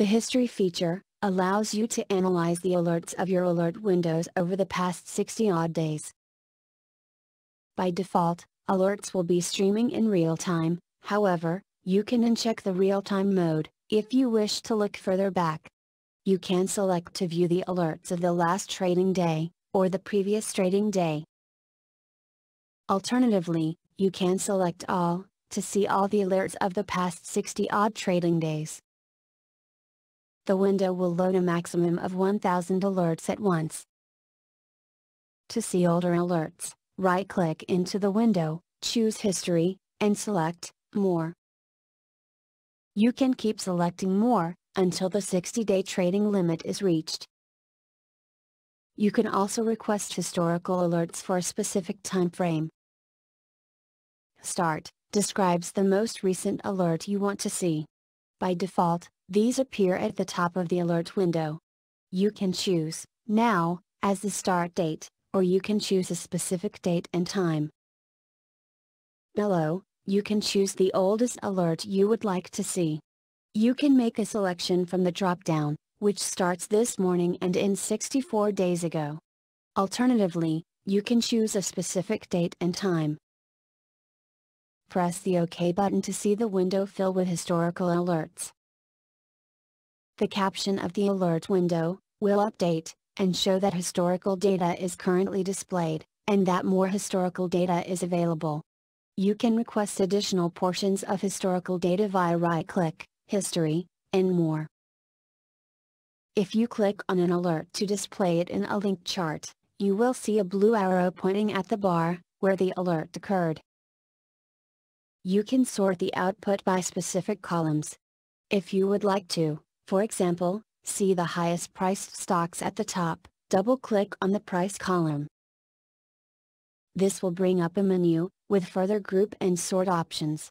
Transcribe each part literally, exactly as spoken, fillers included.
The history feature allows you to analyze the alerts of your alert windows over the past sixty odd days. By default, alerts will be streaming in real time, however, you can uncheck the real-time mode, if you wish to look further back. You can select to view the alerts of the last trading day, or the previous trading day. Alternatively, you can select all, to see all the alerts of the past sixty odd trading days. The window will load a maximum of one thousand alerts at once. To see older alerts, right-click into the window, choose History, and select More. You can keep selecting more, until the sixty day trading limit is reached. You can also request historical alerts for a specific time frame. Start describes the most recent alert you want to see. By default, these appear at the top of the alert window. You can choose Now as the start date, or you can choose a specific date and time. Below, you can choose the oldest alert you would like to see. You can make a selection from the drop-down, which starts this morning and ends sixty-four days ago. Alternatively, you can choose a specific date and time. Press the OK button to see the window fill with historical alerts. The caption of the alert window will update, and show that historical data is currently displayed, and that more historical data is available. You can request additional portions of historical data via right-click, History, and More. If you click on an alert to display it in a linked chart, you will see a blue arrow pointing at the bar, where the alert occurred. You can sort the output by specific columns. If you would like to, for example, see the highest priced stocks at the top, double-click on the price column. This will bring up a menu, with further group and sort options.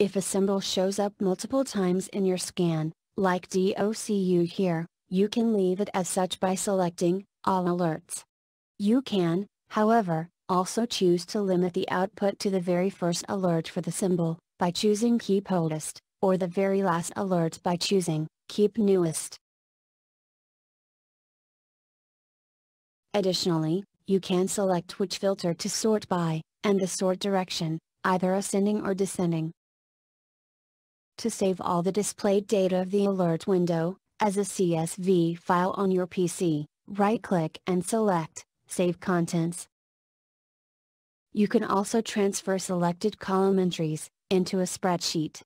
If a symbol shows up multiple times in your scan, like D O C U here, you can leave it as such by selecting All Alerts. You can, however, also choose to limit the output to the very first alert for the symbol, by choosing Keep Oldest, or the very last alert by choosing Keep Newest. Additionally, you can select which filter to sort by, and the sort direction, either ascending or descending. To save all the displayed data of the alert window, as a C S V file on your P C, right-click and select Save Contents. You can also transfer selected column entries into a spreadsheet.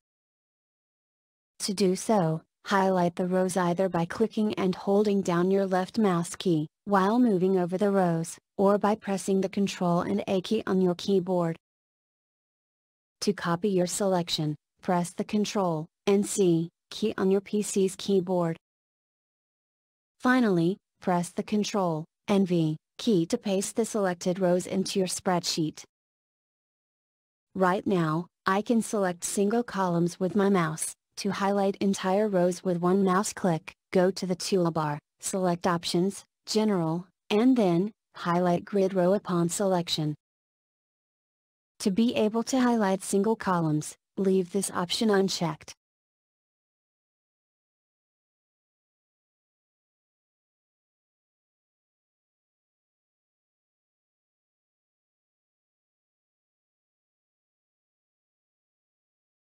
To do so, highlight the rows either by clicking and holding down your left mouse key, while moving over the rows, or by pressing the Ctrl and A key on your keyboard. To copy your selection, press the Ctrl and C key on your P C's keyboard. Finally, press the Ctrl and V key to paste the selected rows into your spreadsheet. Right now, I can select single columns with my mouse. To highlight entire rows with one mouse click, go to the toolbar, select Options, General, and then, highlight Grid Row upon selection. To be able to highlight single columns, leave this option unchecked.